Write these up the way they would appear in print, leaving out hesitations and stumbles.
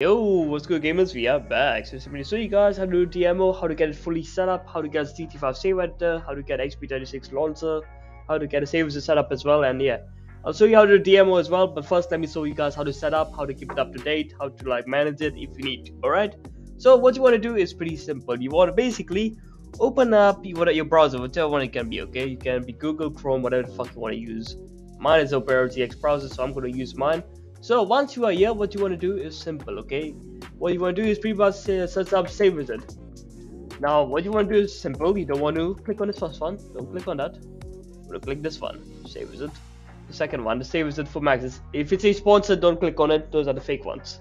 Yo, what's good gamers, we are back. So you guys how to do DMO, how to get it fully set up, how to get CT5 save editor, how to get XP 36 launcher, how to get a Save Wizard set up as well, and yeah, I'll show you how to do DMO as well, but first let me show you guys how to set up, how to keep it up to date, how to like manage it if you need to, alright? So what you want to do is pretty simple. You want to basically open up your browser, whichever one it can be, okay? You can be Google, Chrome, whatever the fuck you want to use. Mine is Opera GX browser, so I'm going to use mine. So once you are here, what you want to do is simple, okay? What you want to do is pretty much set up Save Wizard. Now what you want to do is simple. You don't want to click on this first one. Don't click on that. I'm going to click this one, Save Wizard. The second one, the Save Wizard for Max. If it's a sponsor, don't click on it. Those are the fake ones.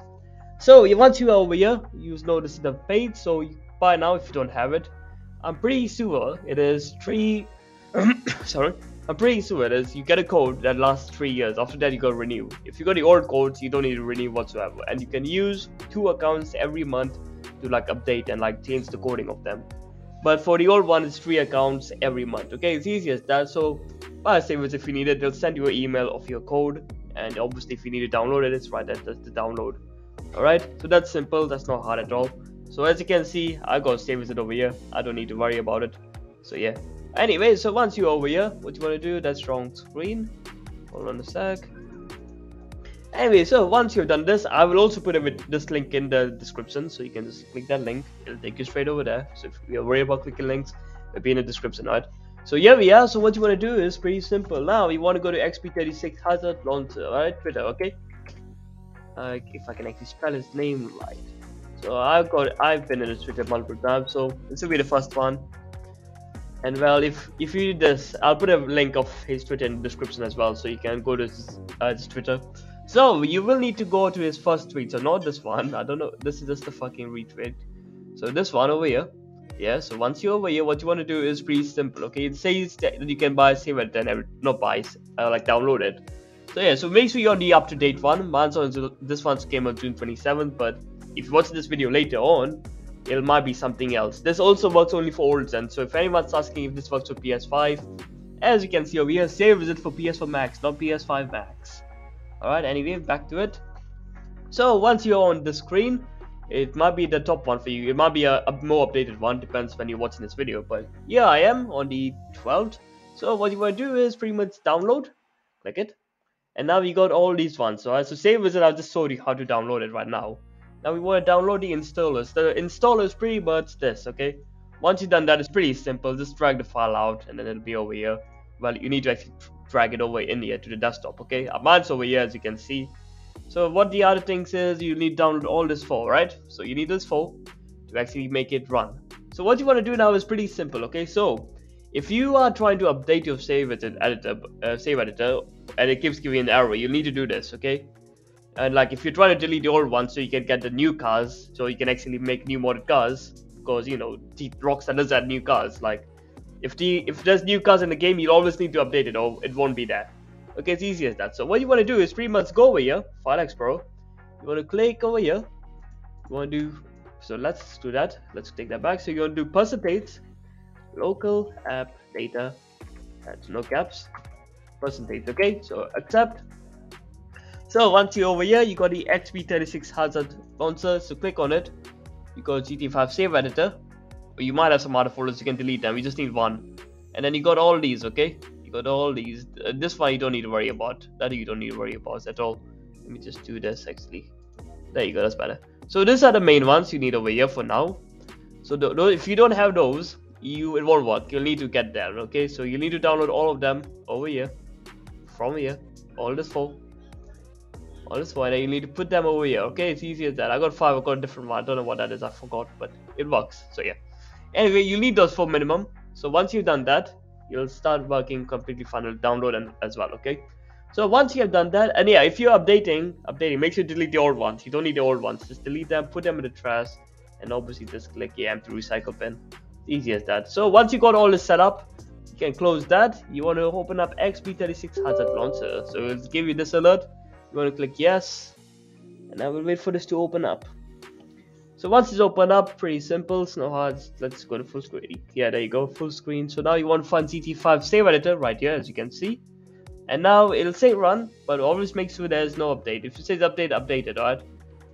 So once you are over here, you notice the page. So by now, if you don't have it, I'm pretty sure it is you get a code that lasts 3 years. After that you go renew. If you got the old codes, you don't need to renew whatsoever, and you can use 2 accounts every month to like update and like change the coding of them. But for the old one, it's 3 accounts every month. Okay, it's easy as that. So buy Save Wizard if you need it. They'll send you an email of your code, and obviously if you need to download it, it's right there. That's the download. All right, so that's simple. That's not hard at all. So as you can see, I got Save Wizard over here. I don't need to worry about it. So yeah. Anyway, so once you're over here, what you want to do, that's wrong screen, hold on a sec. Anyway, so once you've done this, I will also put this link in the description, so you can just click that link, it'll take you straight over there. So if you're worried about clicking links, it'll be in the description, right? So yeah, we are. So what you want to do is pretty simple. Now you want to go to XP 36 Hazard launcher, right? Twitter, okay? If I can actually spell his name right. So I've been in this Twitter multiple times, so this will be the first one. And well, if you do this, I'll put a link of his Twitter in the description as well, so you can go to his Twitter. So you will need to go to his first tweet, so not this one, I don't know, this is just the fucking retweet. So this one over here, yeah. So once you're over here, what you want to do is pretty simple, okay? It says that you can buy Save It, then not buy, like download it. So yeah, so make sure you're the up-to-date one. This one came on June 27th, but if you watch this video later on, it might be something else. This also works only for old gen. So if anyone's asking if this works for PS5, as you can see over here, Save Wizard for PS4 Max, not PS5 Max. Alright, anyway, back to it. So once you're on the screen, it might be the top one for you. It might be a more updated one, depends when you're watching this video. But yeah, I am on the 12th. So what you want to do is pretty much download, click it. And now we got all these ones. So, so Save Wizard, I'll just show you how to download it right now. Now we want to download the installers. The installer is pretty much this, okay? Once you've done that, it's pretty simple. Just drag the file out and then it'll be over here. Well, you need to actually drag it over in here to the desktop, okay? Mine's over here, as you can see. So what the other things is, you need to download all this for, right? So you need this for to actually make it run. So what you want to do now is pretty simple, okay? So if you are trying to update your save editor and it keeps giving an error, you need to do this, okay? And like if you're trying to delete the old ones so you can get the new cars, so you can actually make new modded cars, because you know Rockstar does add new cars. Like if there's new cars in the game, you'll always need to update it or it won't be there. Okay, it's easy as that. So what you want to do is pretty much go over here, File Explorer. You want to click over here. You want to do, so let's do that. Let's take that back. So you're going to do %local app data. That's no caps. %. Okay. So accept. So once you're over here, you got the XP36 Hazard launcher, so click on it. You got GTA5 save editor. You might have some other folders, you can delete them, you just need one. And then you got all these, okay? You got all these. This one you don't need to worry about. That you don't need to worry about at all. Let me just do this actually. There you go, that's better. So these are the main ones you need over here for now. So if you don't have those, it won't work. You'll need to get them, okay? So you need to download all of them over here. From here. All this for. On this one, you need to put them over here, okay? It's easy as that. I got 5, I got a different one. I don't know what that is, I forgot, but it works. So yeah. Anyway, you need those for minimum. So once you've done that, you'll start working completely fine. You'll download them as well, okay? So once you have done that, and yeah, if you're updating, make sure you delete the old ones. You don't need the old ones. Just delete them, put them in the trash, and obviously just click the empty recycle bin. It's easy as that. So once you got all this set up, you can close that. You want to open up XP36 Hazard launcher. So it'll give you this alert. You want to click yes, and I will wait for this to open up. So once it's opened up, pretty simple, it's no hard. Let's go to full screen. Yeah, there you go, full screen. So now you want to find CT5 save editor right here, as you can see. And now it'll say run, but always make sure there's no update. If it says update, update it, alright?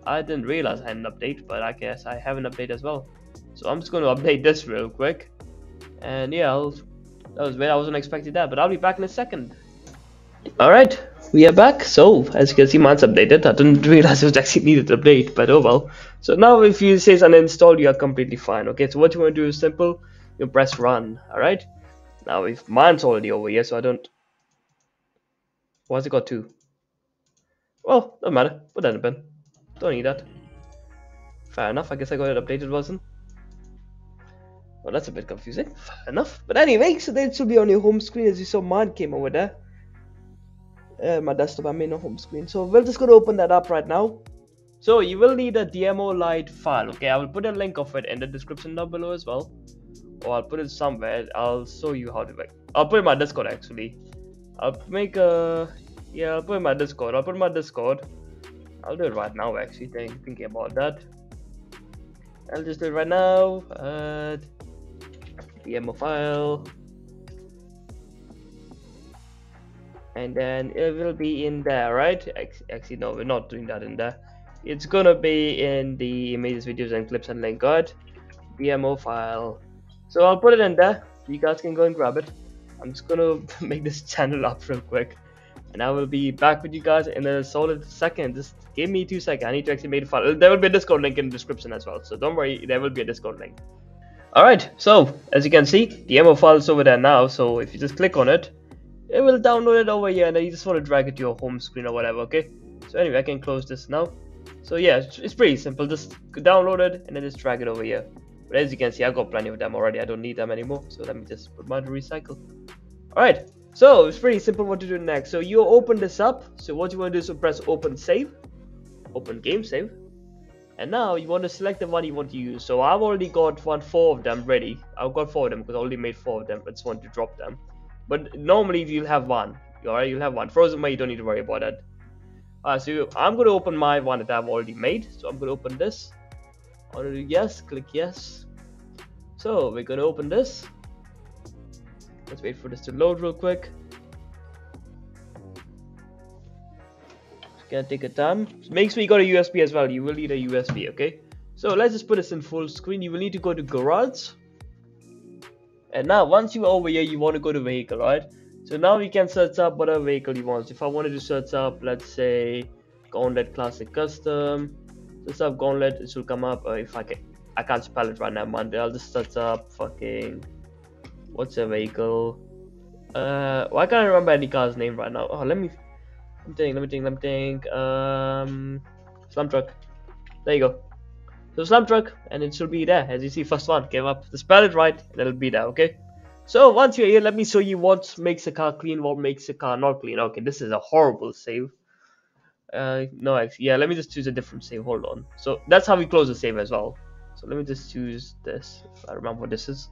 I didn't realize I had an update, but I guess I have an update as well. So I'm just going to update this real quick. And yeah, that was weird. I wasn't expecting that, but I'll be back in a second. Alright, we are back. So as you can see, mine's updated. I didn't realize it was actually needed to update, but oh well. So now if you say uninstalled, you are completely fine. Okay, so what you want to do is simple. You press run. Alright. Now if mine's already over here, so I don't... Why's it got 2? Well, doesn't matter. Put that in the bin. Don't need that. Fair enough. I guess I got an updated version. Well, that's a bit confusing. Fair enough. But anyway, so that should be on your home screen. As you saw, mine came over there. My desktop, I mean, no home screen. So we'll just go to open that up right now. So you will need a DMO lite file. Okay, I will put a link of it in the description down below as well. Or I'll put it somewhere. I'll show you how to work. I'll put it in my Discord actually. I'll make a... Yeah, I'll put in my Discord. I'll put in my Discord. I'll do it right now actually, thinking about that. I'll just do it right now. DMO file. And then it will be in there, right? Actually, no, we're not doing that in there. It's gonna be in the images, videos, and clips and link guard. DMO file. So I'll put it in there. You guys can go and grab it. I'm just gonna make this channel up real quick. And I will be back with you guys in a solid second. Just give me 2 seconds. I need to actually make the file. There will be a Discord link in the description as well. So don't worry, there will be a Discord link. Alright, so as you can see, the DMO file is over there now. So if you just click on it, it will download it over here. And then you just want to drag it to your home screen or whatever, okay? So anyway, I can close this now. So yeah, it's pretty simple. Just download it and then just drag it over here. But as you can see, I've got plenty of them already. I don't need them anymore. So let me just put mine to recycle. Alright. So it's pretty simple what to do next. So you open this up. So what you want to do is to press open save, open game save, and now you want to select the one you want to use. So I've already got 4 of them ready. I've got 4 of them because I only made 4 of them. I just want to drop them. But normally you'll have one. Alright, you'll have one. Frozen way, you don't need to worry about that. Alright, so I'm going to open my one that I've already made. So I'm going to open this. I'm going to do yes, click yes. So we're going to open this. Let's wait for this to load real quick. It's gonna take a time. Make sure you got a USB as well. You will need a USB, okay? So let's just put this in full screen. You will need to go to garage. And now once you're over here, you want to go to vehicle, right? So now you can search up whatever vehicle you want. So if I wanted to search up, let's say Gauntlet Classic Custom. Search up Gauntlet, it will come up. If I can't spell it right now, man. I'll just search up fucking... What's a vehicle? Why can't I remember any car's name right now? Oh, let me think. Slum truck. There you go. So slum truck, and it should be there. As you see, first one came up. Just spell it right, and it'll be there. Okay. So once you're here, let me show you what makes a car clean, what makes a car not clean. Okay, this is a horrible save. No, actually, yeah. Let me just choose a different save. Hold on. So that's how we close the save as well. So let me just choose this. If I remember what this is.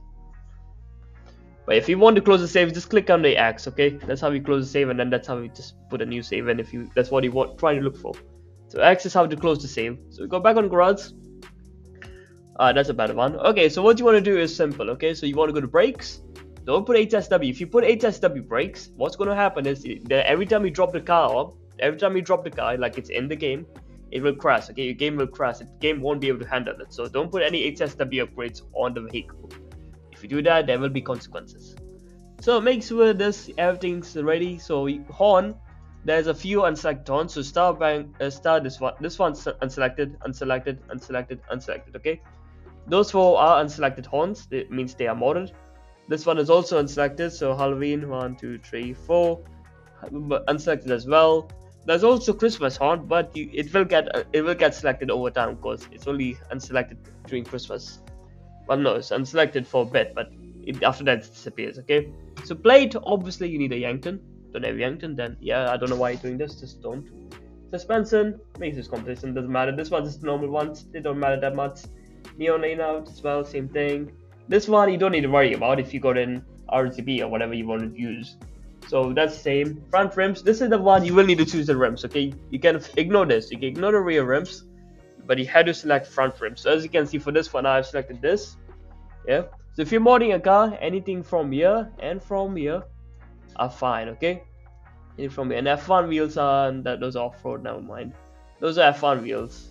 But if you want to close the save, just click on the X, okay? That's how we close the save, and then that's how we just put a new save in if you that's what you want trying to look for. So X is how to close the save. So we go back on garage. That's a better one. Okay, so what you want to do is simple, okay? So you want to go to brakes. Don't put HSW. If you put HSW brakes, what's gonna happen is that every time you drop the car up, like it's in the game, it will crash, okay? Your game will crash, the game won't be able to handle it. So don't put any HSW upgrades on the vehicle. If you do that, there will be consequences. So make sure this everything's ready. So horn, there's a few unselected horns. So start this one. This one's unselected, unselected, unselected, unselected. Okay, those 4 are unselected horns. It means they are modded. This one is also unselected. So Halloween 1, 2, 3, 4 unselected as well. There's also Christmas horn, but it will get selected over time because it's only unselected during Christmas. Well, no, it's unselected for a bit, but after that it disappears, okay? So plate, obviously you need a Yankton. Don't have Yankton, then yeah, I don't know why you're doing this, just don't. Suspension, makes this competition, doesn't matter. This one's just normal ones, they don't matter that much. Neon lane out as well, same thing. This one you don't need to worry about if you got in RGB or whatever you want to use. So that's the same. Front rims, this is the one you will need to choose the rims, okay? You can ignore this, you can ignore the rear rims. But you had to select front rim. So as you can see for this one, I've selected this. Yeah. So if you're modding a car, anything from here and from here are fine. Okay. And F1 wheels are those are off-road. Never mind. Those are F1 wheels.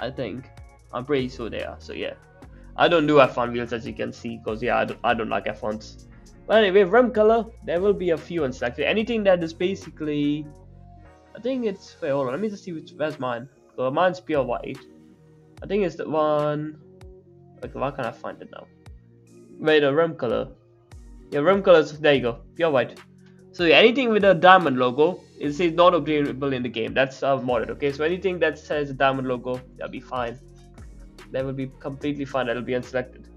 I think. I'm pretty sure they are. So yeah, I don't do F1 wheels, as you can see, because yeah, I don't like F1s. But anyway, rim color, there will be a few instructions. Anything that is basically, I think it's, wait, hold on, let me just see which, where's mine. So mine's pure white. I think it's the one. Okay, why can't I find it now? Wait, the rim color. Yeah, rim colors. There you go, pure white. So yeah, anything with a diamond logo, it says not obtainable in the game. That's modded, okay? So anything that says a diamond logo, that'll be fine. That will be completely fine. That'll be unselected.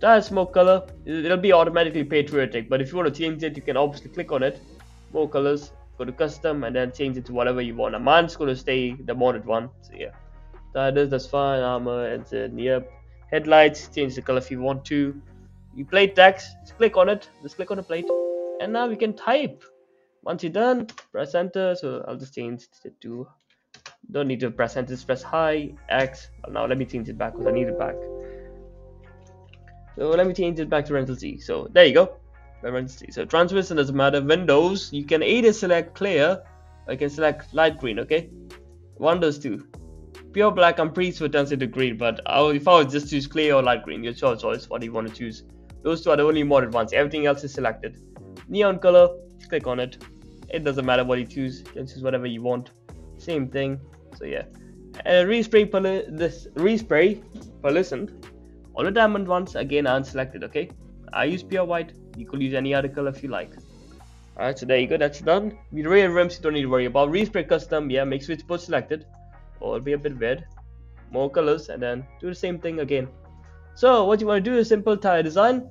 Tire smoke color, it'll be automatically patriotic, but if you want to change it, you can obviously click on it. More colors, go to custom, and then change it to whatever you want. Mine's going to stay the modded one. So yeah, that's fine. Armor, and yep. Headlights, change the color if you want to. You plate text, just click on it. Just click on the plate, and now we can type. Once you're done, press enter. So I'll just change it to. Don't need to press enter, just press high X. Well, now let me change it back because I need it back. So let me change it back to rental C. So there you go. Rental C. So transmission doesn't matter. Windows, you can either select clear or you can select light green, okay? Windows 2. Pure black, I'm pretty sure turns into green, but if I would just choose clear or light green, it's your choice what do you want to choose. Those two are the only modded ones, everything else is selected. Neon color, just click on it. It doesn't matter what you choose, you can choose whatever you want. Same thing. So yeah, respray pearlescent. All the diamond ones again are unselected. Okay, I use pure white. You could use any other color if you like. All right, so there you go. That's done. With rear rims, you don't need to worry about respray custom. Yeah, make switchboard selected, or it'll be a bit weird. More colors, and then do the same thing again. So what you want to do is simple tire design.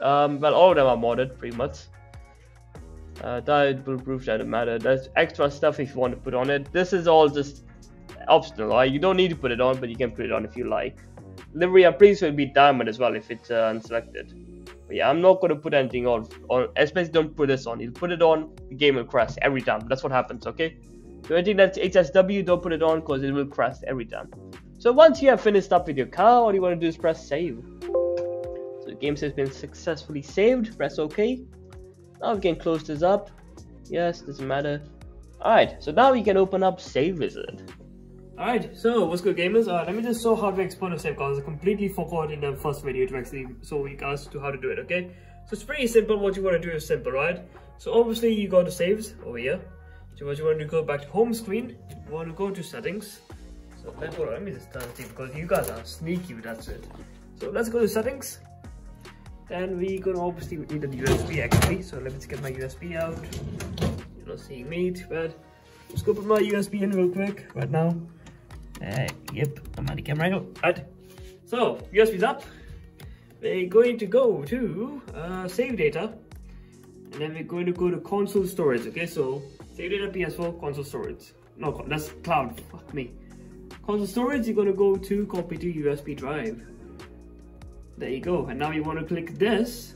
Well, all of them are modded pretty much. Tire bulletproof, doesn't matter. There's extra stuff if you want to put on it. This is all just optional, right? You don't need to put it on, but you can put it on if you like. Livery, I'm pretty sure it'll be diamond as well if it's unselected. But yeah, I'm not going to put anything on, especially don't put this on. You put it on, the game will crash every time. That's what happens, okay? So anything that's HSW, don't put it on because it will crash every time. So once you have finished up with your car, all you want to do is press save. So the game has been successfully saved. Press OK. Now we can close this up. Yes, doesn't matter. Alright, so now we can open up Save Wizard. Alright, so what's good, gamers? Let me just show how to export a save because I completely forgot in the first video to actually show you guys how to do it, okay? So it's pretty simple. What you want to do is simple, right? So obviously you go to saves over here. So what you want to do, go back to home screen. You want to go to settings. So let me just turn it because you guys are sneaky, that's it. So let's go to settings. And we're going to obviously need a USB actually, so let me just get my USB out. You're not seeing me, but let's go put my USB in real quick right now. Yep, I'm on the camera now. Right, so USB's up. We're going to go to save data, and then we're going to go to console storage. Okay, so save data PS4 console storage. No, that's cloud. Fuck me. Console storage. You're going to go to copy to USB drive. There you go, and now you want to click this,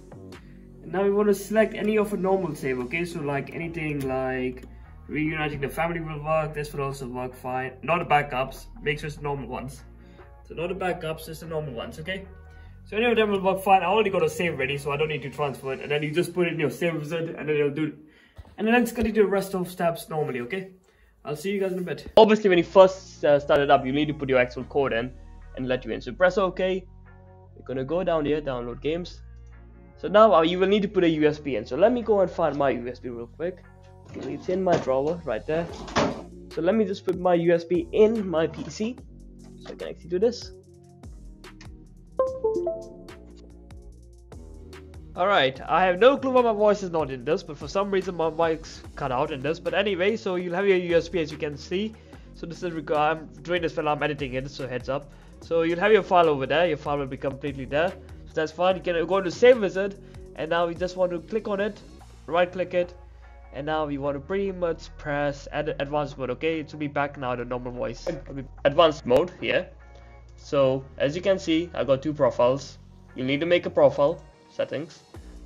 and now you want to select any of a normal save, okay? So like anything like reuniting the family will work, this will also work fine. Not the backups, make sure it's normal ones. So not the backups, just the normal ones, okay? So any of them will work fine. I already got a save ready, so I don't need to transfer it, and then you just put it in your save wizard, and then it'll do it. And then let's continue the rest of steps normally, okay? I'll see you guys in a bit. Obviously when you first start it up, you need to put your actual code in and let you in, so press OK. We're gonna go down here, download games. So now you will need to put a USB in. So let me go and find my USB real quick. It's in my drawer right there. So let me just put my USB in my PC so I can actually do this. Alright, I have no clue why my voice is not in this, but for some reason my mic's cut out in this. But anyway, so you'll have your USB as you can see. So this is, I'm doing this while I'm editing it, so heads up. So you'll have your file over there, your file will be completely there. So that's fine, you can go to Save Wizard, and now we just want to click on it, right click it, and now we want to pretty much press advanced mode, okay? It will be back now to normal voice. Advanced mode, yeah. So as you can see, I got two profiles. You'll need to make a profile, settings,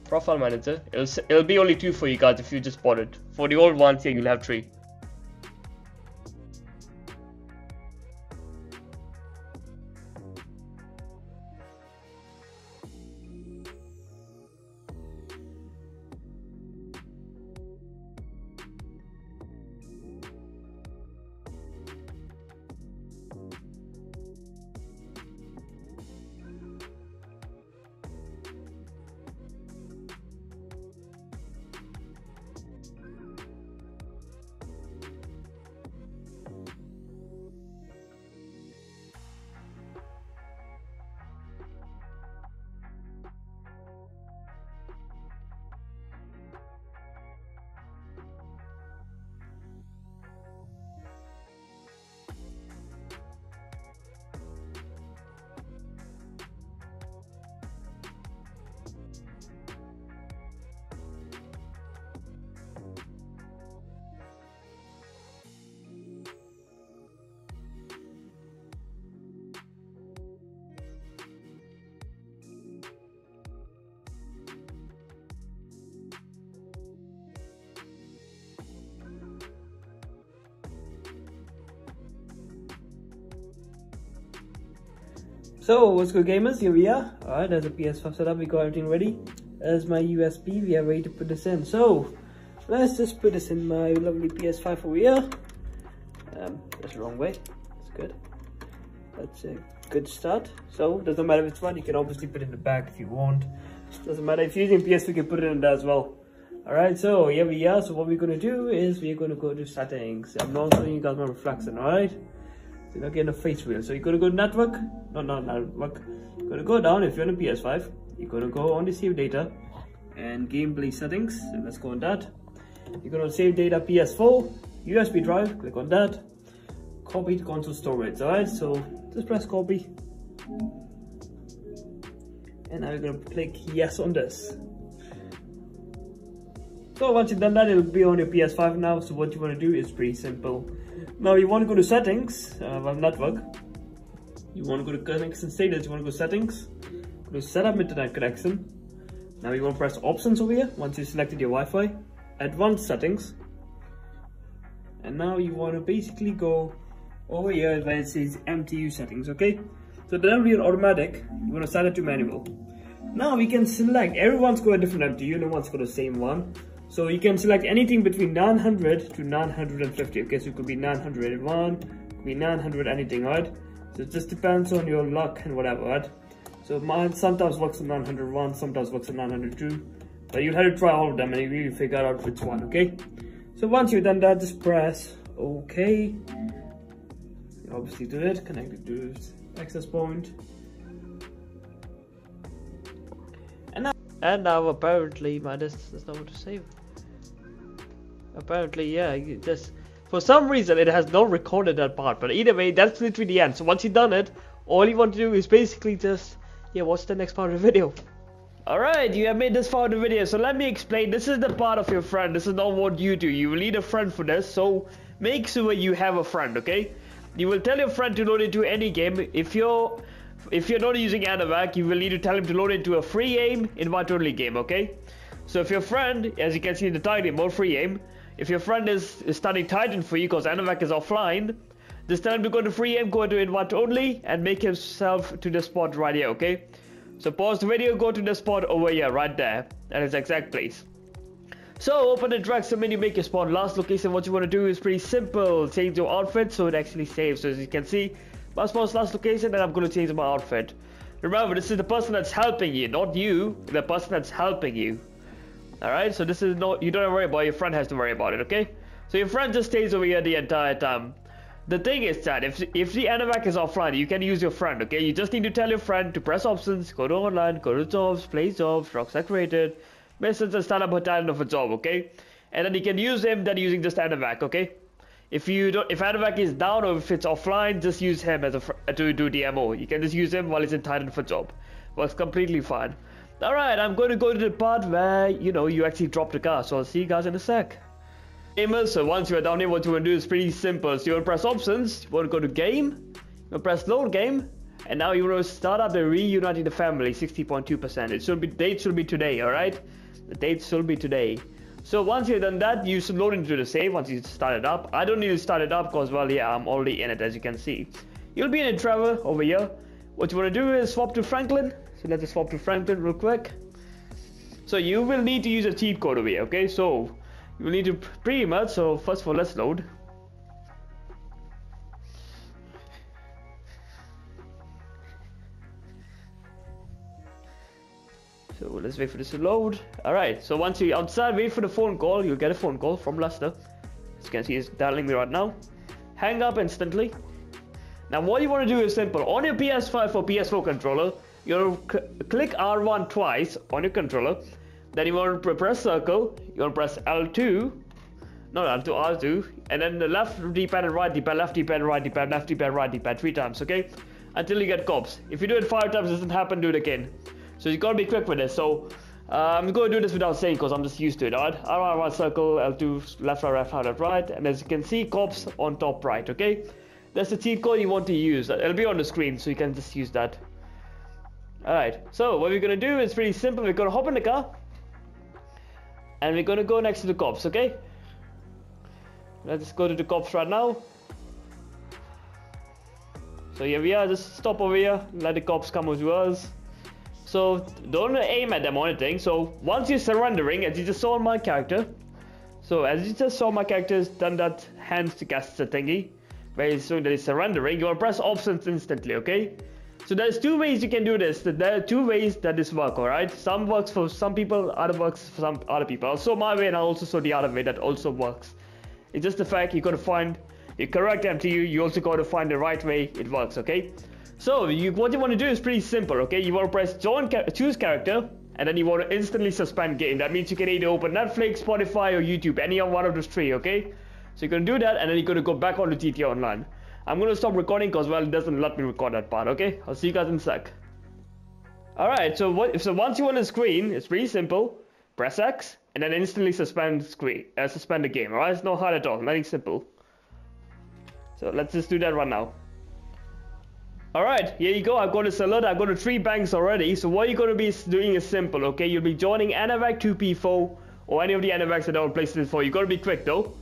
profile manager. It'll be only two for you guys if you just bought it. For the old ones here, you'll have three. So what's good, gamers? Here we are. Alright, there's a PS5 setup. We got everything ready. There's my USB. We are ready to put this in. So let's just put this in my lovely PS5 over here. That's the wrong way. That's good. That's a good start. So doesn't matter if it's one. You can obviously put it in the back if you want. Doesn't matter if you're using PS5, you can put it in there as well. Alright, so here we are. So what we're gonna do is we're gonna go to settings. I'm not showing you guys my reflection. Alright. So you're not getting a face wheel. So you're gonna go to network. No, not network. You're gonna go down if you're on a PS5. You're gonna go on to save data and gameplay settings. And let's go on that. You're gonna save data PS4, USB drive. Click on that. Copy to console storage. Alright, so just press copy. And now you're gonna click yes on this. So once you've done that, it'll be on your PS5 now. So what you want to do is pretty simple. Now you want to go to settings, network. You want to go to connection status. You want to go to settings, go to setup internet connection. Now you want to press options over here. Once you selected your Wi-Fi, advanced settings. And now you want to basically go over here where it says MTU settings. Okay. So that'll be an automatic. You want to set it to manual. Now we can select. Everyone's got a different MTU. No one's got the same one. So you can select anything between 900 to 950. Okay, so it could be 901, could be 900, anything, right? So it just depends on your luck and whatever, right? So mine sometimes works at 901, sometimes works at 902. But you'll have to try all of them and you really figure out which one, okay? So once you've done that, just press OK. You obviously do it, connect it to access point. And now apparently, that's not what to save. Apparently, yeah, just for some reason it has not recorded that part, but either way, that's literally the end. So once you've done it, all you want to do is basically just, yeah, watch the next part of the video. Alright, you have made this part of the video, so let me explain. This is the part of your friend. This is not what you do. You will need a friend for this, so make sure you have a friend, okay? You will tell your friend to load into any game. If you're not using Anivac, you will need to tell him to load into a free aim, invite-only game, okay? So if your friend, as you can see in the title, more free aim, if your friend is starting Titan for you because Anivac is offline, just tell him to go to free aim, go to invite-only, and make himself to the spot right here, okay? So pause the video, go to the spot over here, right there, at its exact place. So open and drag some menu, make your spawn last location. What you want to do is pretty simple, change your outfit so it actually saves. So as you can see, my spawn's last location, and I'm going to change my outfit. Remember, this is the person that's helping you, not you. The person that's helping you. Alright, so this is not, you don't have to worry about it, your friend has to worry about it, okay? So your friend just stays over here the entire time. The thing is that if the Anivac is offline, you can use your friend, okay? You just need to tell your friend to press options, go to online, go to jobs, play jobs, Rockstar created, message and start up a talent of a job, okay? And then you can use him then using just Anivac, okay? If Anivac is down or if it's offline, just use him as to do DMO. You can just use him while he's in Titan for job. Works completely fine. Alright, I'm going to go to the part where, you know, you actually drop the car. So I'll see you guys in a sec. Gamers, so once you're down here, what you want to do is pretty simple. So you want to press options, you want to go to game, you want to press load game, and now you want to start up the reuniting the family, 60.2%. Date should be today, alright? The date should be today. So once you've done that, you should load into the save once you start it up. I don't need to start it up because, well, yeah, I'm already in it, as you can see. You'll be in a travel over here. What you want to do is swap to Franklin. So let's just swap to Franklin real quick. So you will need to use a cheat code over here, okay? So you will need to pretty much, so first of all, let's load. So let's wait for this to load. Alright, so once you're outside, wait for the phone call. You'll get a phone call from Lester. As you can see, he's dialing me right now. Hang up instantly. Now what you want to do is simple. On your PS5 or PS4 controller, you'll click R1 twice on your controller. Then you want to press circle. You want to press L2. Not L2, R2. And then the left D-pad and right D-pad, left D-pad, right D-pad, left D-pad, right D-pad. 3 times, okay? Until you get cops. If you do it 5 times, it doesn't happen, do it again. So you gotta be quick with this. So I'm gonna do this without saying because I'm just used to it. Alright, R1 circle, L2 left, right, and as you can see, cops on top right. Okay, that's the cheat code you want to use. It'll be on the screen, so you can just use that. Alright, so what we're gonna do is pretty simple. We're gonna hop in the car, and we're gonna go next to the cops. Okay, let's go to the cops right now. So here we are, just stop over here, let the cops come as well. So don't aim at them or anything. So once you're surrendering, as you just saw my character, has done that hands to cast the thingy, very soon that he's surrendering, you will press options instantly, okay? So there's two ways you can do this. There are two ways that this works, alright? Some works for some people, other works for some other people. I saw my way and I also saw the other way that also works. It's just the fact you gotta find the correct MTU, you also gotta find the right way it works, okay? So what you wanna do is pretty simple, okay? You wanna press choose character, and then you wanna instantly suspend game. That means you can either open Netflix, Spotify, or YouTube, any one of those three, okay? So you're gonna do that, and then you're gonna go back on to GTA Online. I'm gonna stop recording because, well, it doesn't let me record that part, okay? I'll see you guys in a sec. Alright, so once you're on the screen, it's pretty simple. Press X, and then instantly suspend the game, alright? It's not hard at all, nothing simple. So let's just do that right now. Alright, here you go, I've got this alert, I've got the 3 banks already. So what you're gonna be doing is simple, okay? You'll be joining Anivac 2P4, or any of the Anivacs that I would place it for. You gotta be quick though.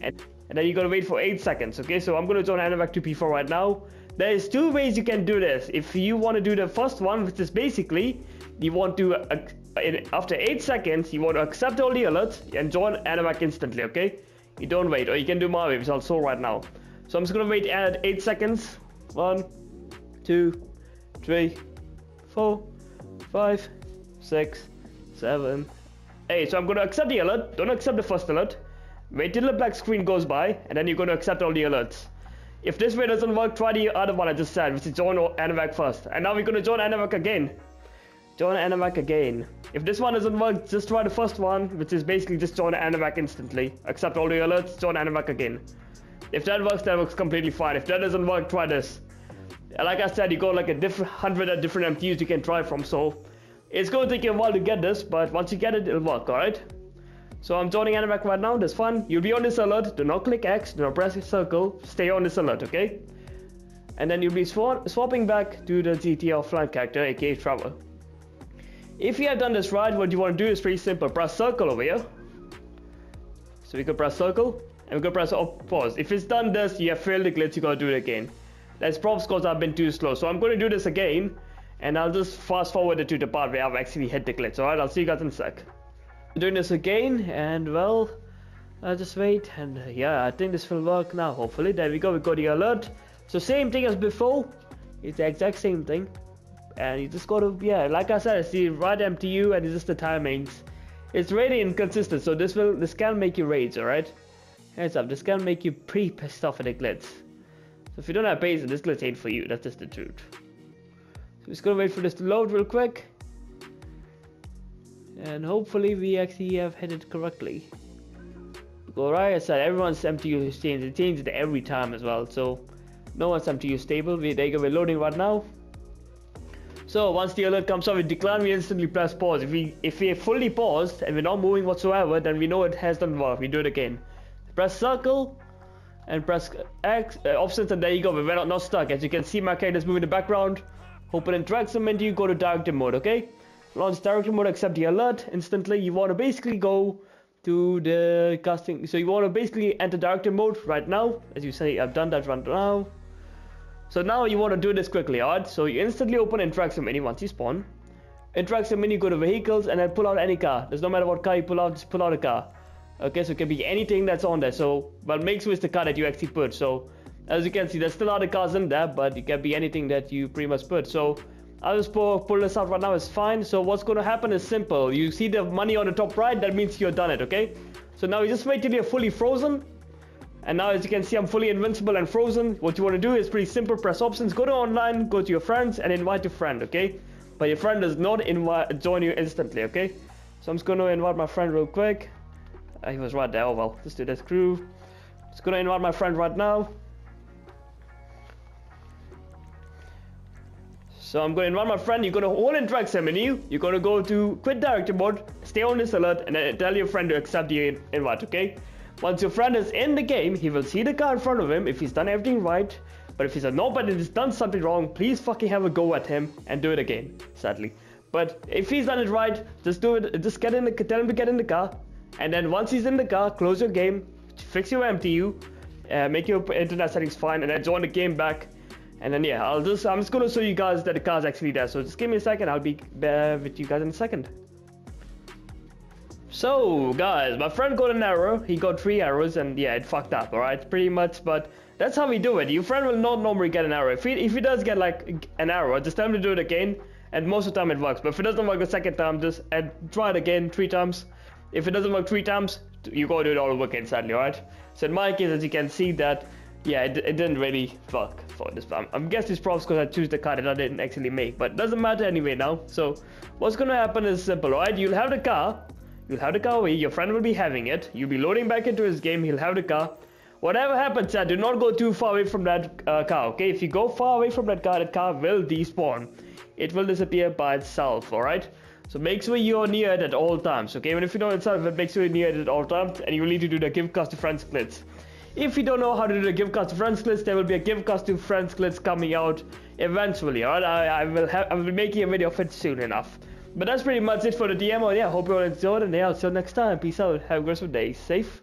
And then you gotta wait for 8 seconds, okay? So I'm gonna join Anivac 2P4 right now. There is 2 ways you can do this. If you wanna do the first one, which is basically, you want to, after 8 seconds, you want to accept all the alerts and join Anivac instantly, okay? You don't wait, or you can do my way, which I'll show right now. So I'm just gonna wait at 8 seconds. 1, 2, 3, 4, 5, 6, 7, 8. So I'm gonna accept the alert, don't accept the first alert. Wait till the black screen goes by, and then you're going to accept all the alerts. If this way doesn't work, try the other one I just said, which is join Anivac first. And now we're going to join Anivac again. Join Anivac again. If this one doesn't work, just try the first one, which is basically just join Anivac instantly. Accept all the alerts, join Anivac again. If that works completely fine. If that doesn't work, try this. And like I said, you got like a different 100 different MTUs you can try from, so it's going to take you a while to get this, but once you get it, it'll work, alright? So I'm joining Anivac right now, that's fun. You'll be on this alert, do not click X, do not press the circle, stay on this alert, okay? And then you'll be swapping back to the GTA Offline character, aka Trevor. If you have done this right, what you want to do is pretty simple, press circle over here. So we can press circle, and we can press pause. If it's done this, you have failed the glitch, you gotta do it again. That's probably because I've been too slow, so I'm gonna do this again, and I'll just fast forward it to the part where I've actually hit the glitch, alright? I'll see you guys in a sec. Doing this again, and well, I'll just wait, and yeah, I think this will work now, hopefully. There we go, we got the alert. So same thing as before, it's the exact same thing, and you just gotta, yeah, like I said, it's the right MTU and it's just the timings. It's really inconsistent, so this can make you rage, alright? Heads up, this can make you pretty pissed off at the glitch. So if you don't have patience, this glitch ain't for you, that's just the truth. So we're just gonna wait for this to load real quick. And hopefully we actually have hit it correctly. Alright, I said everyone's MTU is changed. It changes every time as well. So no one's MTU stable. We're loading right now. So once the alert comes up, we decline, we instantly press pause. If we are fully paused and we're not moving whatsoever, then we know it has done work. We do it again. Press circle and press X options, and there you go. We're not stuck. As you can see, my character's moving in the background. Open and drag some MTU, go to directive mode, okay? Launch directory mode, accept the alert instantly. You want to basically go to the casting, so you want to basically enter directory mode right now. As you say, I've done that right now. So now you want to do this quickly, alright? So you instantly open Interaction Mini once you spawn. Interaction Mini, go to vehicles and then pull out any car. There's no matter what car you pull out, just pull out a car. Okay, so it can be anything that's on there. So, but make sure it's the car that you actually put. So, as you can see, there's still other cars in there, but it can be anything that you pretty much put. So, I'll just pull this out right now, it's fine. So what's going to happen is simple. You see the money on the top right, that means you're done it, okay? So now you just wait till you're fully frozen. And now as you can see, I'm fully invincible and frozen. What you want to do is pretty simple, press options, go to online, go to your friends and invite your friend, okay? But your friend does not join you instantly, okay? So I'm just going to invite my friend real quick. He was right there, oh well, let's do this crew. Just going to invite my friend right now. So I'm going to invite my friend, you're going to hold Interaction Menu, you're going to go to quit directory mode, stay on this alert, and then tell your friend to accept the invite, okay? Once your friend is in the game, he will see the car in front of him if he's done everything right, but if he's a nobody and he's done something wrong, please fucking have a go at him and do it again, sadly. But if he's done it right, just do it, just tell him to get in the car, and then once he's in the car, close your game, fix your MTU, make your internet settings fine, and then join the game back. And then yeah, I'm just gonna show you guys that the car's actually there. So just give me a second. I'll be with you guys in a second. So guys, my friend got an arrow. He got 3 arrows, and yeah, it fucked up. All right, pretty much. But that's how we do it. Your friend will not normally get an arrow. If he does get like an arrow, just tell him to do it again. And most of the time it works. But if it doesn't work the second time, just try it again 3 times. If it doesn't work 3 times, you gotta do it all over again, sadly, alright? So in my case, as you can see that, yeah, it didn't really work for this time. I'm guessing it's probably because I choose the car that I didn't actually make, but it doesn't matter anyway now. So what's gonna happen is simple, alright? You'll have the car away, your friend will be having it, you'll be loading back into his game, he'll have the car. Whatever happens, Chad, do not go too far away from that car, okay? If you go far away from that car will despawn. It will disappear by itself, alright? So make sure you're near it at all times, okay? Even if you don't itself, but make sure you're near it at all times, and you'll need to do the give cards to friends glitch. If you don't know how to do the give cards to friends glitch, there will be a give cards to friends glitch coming out eventually, alright? I will be making a video of it soon enough. But that's pretty much it for the DMO. Yeah, hope you all enjoyed, and yeah, until next time, peace out, have a great day, safe.